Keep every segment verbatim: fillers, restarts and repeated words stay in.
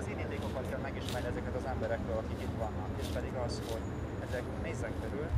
az indítékokat kell megismerni ezeket az emberekről, akik itt vannak, és pedig az, hogy ezek nézzen körül.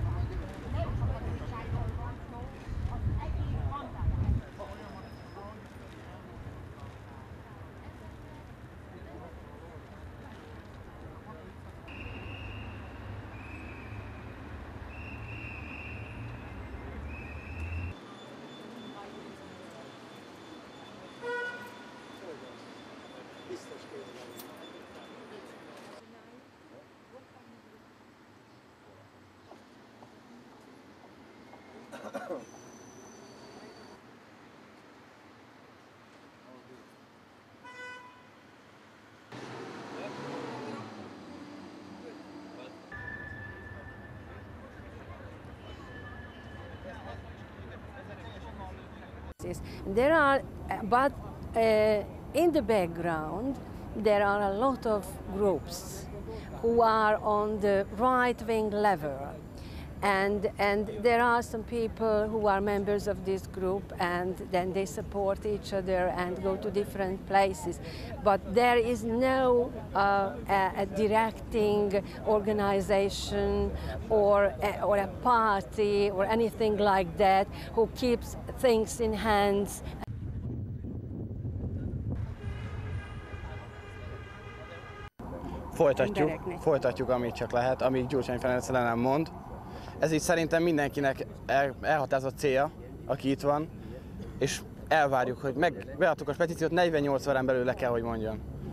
There are, but uh, in the background, there are a lot of groups who are on the right-wing level. And, and there are some people who are members of this group, and then they support each other and go to different places. But there is no uh, a, a directing organization or a, or a party or anything like that who keeps things in hands. Folytatjuk, folytatjuk, amit csak lehet, amíg Gyurcsány Ferenc le nem mond. Ez így szerintem mindenkinek el, elhatározott célja, aki itt van, és elvárjuk, hogy meg, beadtuk a petíciót, negyvennyolc órán belül le kell, hogy mondjon.